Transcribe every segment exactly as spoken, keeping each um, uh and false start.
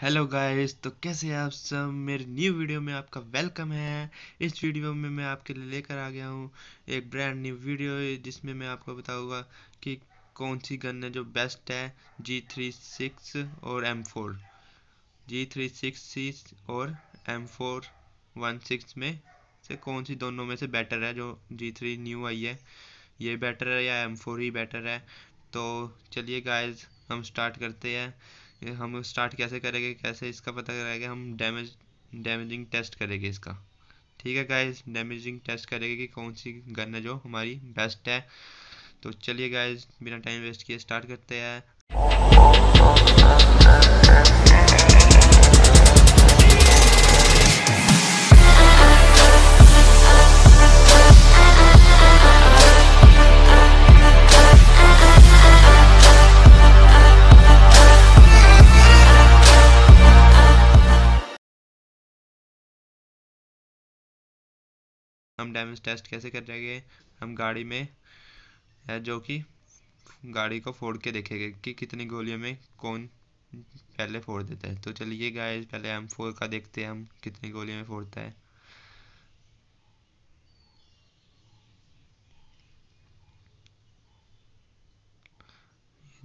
Hello guys, तो कैसे हैं आप सब। मेरे न्यू वीडियो में आपका वेलकम है। इस वीडियो में मैं आपके लिए लेकर आ गया हूँ एक ब्रांड न्यू वीडियो जिसमें मैं आपको बताऊंगा कि कौन सी गन है जो बेस्ट है जी थ्री सिक्स और M four G three six C और एम फोर वन सिक्स में से कौन सी दोनों में से बेटर है। जो जी थ्री न्यू आई है ये बेटर है या एम फोर ही बेटर है। तो चलिए गाइस हम स्टार्ट करते हैं। हम स्टार्ट कैसे करेंगे, कैसे इसका पता करेंगे, हम डैमेज डैमेजिंग टेस्ट करेंगे इसका। ठीक है गाइस, डैमेजिंग टेस्ट करेंगे कि कौन सी गन है जो हमारी बेस्ट है। तो चलिए गाइस बिना टाइम वेस्ट किए स्टार्ट करते हैं। हम डैमेज टेस्ट कैसे करेंगे, हम गाड़ी में है जो कि गाड़ी को फोड़ के देखेंगे कि कितनी गोलियों में कौन पहले फोड़ देता है। तो चलिए गाइस पहले एम फोर का देखते हैं हम कितनी गोलियों में फोड़ता है।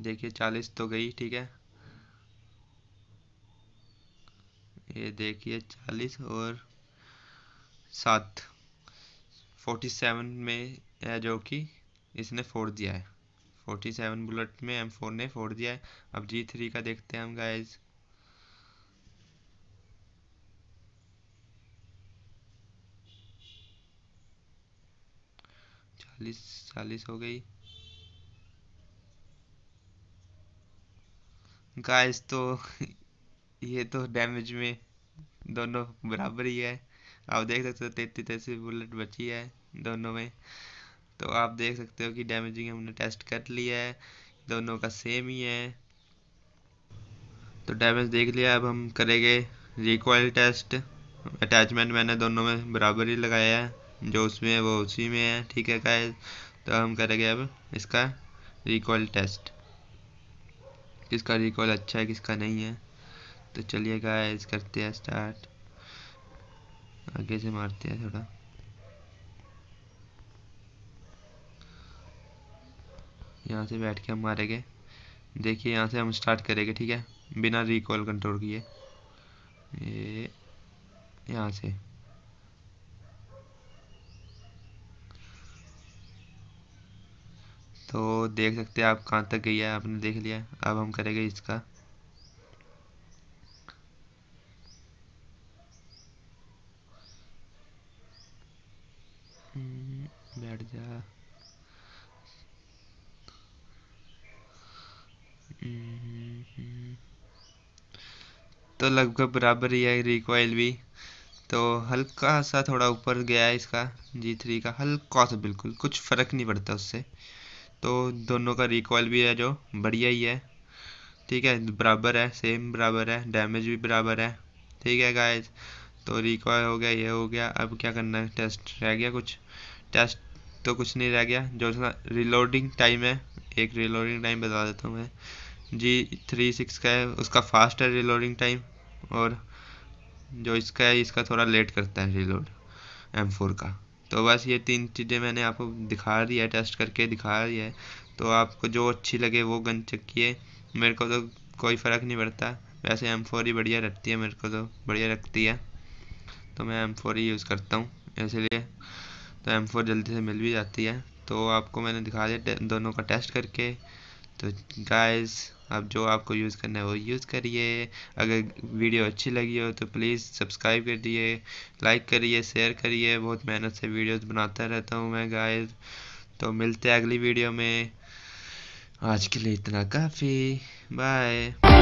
देखिए चालीस तो गई, ठीक है, ये देखिए चालीस और सात सैंतालीस में है जो कि इसने फोड़ दिया है। सैंतालीस बुलेट में एम फोर ने फोड़ दिया है। अब जी थ्री का देखते हैं हम गाइस। चालीस चालीस हो गई गाइस। तो ये तो डैमेज में दोनों बराबर ही है। आप देख सकते हो तैतीस तैतीस बुलेट बची है दोनों में। तो आप देख सकते हो कि डैमेजिंग हमने टेस्ट कर लिया है, दोनों का सेम ही है। तो डैमेज देख लिया, अब हम करेंगे रिकॉइल टेस्ट। अटैचमेंट मैंने दोनों में बराबर ही लगाया है, जो उसमें है वो उसी में है। ठीक है गाइस, तो हम करेंगे अब इसका रिकॉइल टेस्ट, किसका रिकॉइल अच्छा है किसका नहीं है। तो चलिए गाइस करते हैं स्टार्ट, आगे से मारते हैं थोड़ा। यहाँ से बैठ के हम मारेंगे। देखिए यहाँ से हम स्टार्ट करेंगे, ठीक है, बिना रिकॉल कंट्रोल किए, ये यहाँ से। तो देख सकते हैं आप कहाँ तक गई है, आपने देख लिया। अब हम करेंगे इसका। बैठ जा, तो लगभग बराबर ही है रिकॉइल भी। तो हल्का सा थोड़ा ऊपर गया है इसका जी थ्री का, हल्का सा, बिल्कुल कुछ फर्क नहीं पड़ता उससे। तो दोनों का रिकॉइल भी है जो बढ़िया ही है, ठीक है, बराबर है, सेम बराबर है, डैमेज भी बराबर है। ठीक है गाइस, तो रिकॉइल हो गया, ये हो गया। अब क्या करना है, टेस्ट रह गया कुछ, टेस्ट तो कुछ नहीं रह गया। जो रिलोडिंग टाइम है, एक रिलोडिंग टाइम बता देता हूँ मैं, जी थ्री सिक्स का है उसका फास्ट है रिलोडिंग टाइम, और जो इसका है इसका थोड़ा लेट करता है रिलोड एम फोर का। तो बस ये तीन चीज़ें मैंने आपको दिखा रही है, टेस्ट करके दिखा रही है। तो आपको जो अच्छी लगे वो गन चेक किए, मेरे को तो कोई फ़र्क नहीं पड़ता। वैसे एम फोर ही बढ़िया रखती है, मेरे को तो बढ़िया रखती है, तो मैं एम फोर ही यूज़ करता हूँ इसलिए। तो एम फोर जल्दी से मिल भी जाती है। तो आपको मैंने दिखा दिया दोनों का टेस्ट करके। तो गाइस अब जो आपको यूज़ करना है वो यूज़ करिए। अगर वीडियो अच्छी लगी हो तो प्लीज़ सब्सक्राइब करिए, लाइक करिए, शेयर करिए। बहुत मेहनत से वीडियोस बनाता रहता हूँ मैं गाइस। तो मिलते हैं अगली वीडियो में, आज के लिए इतना काफ़ी, बाय।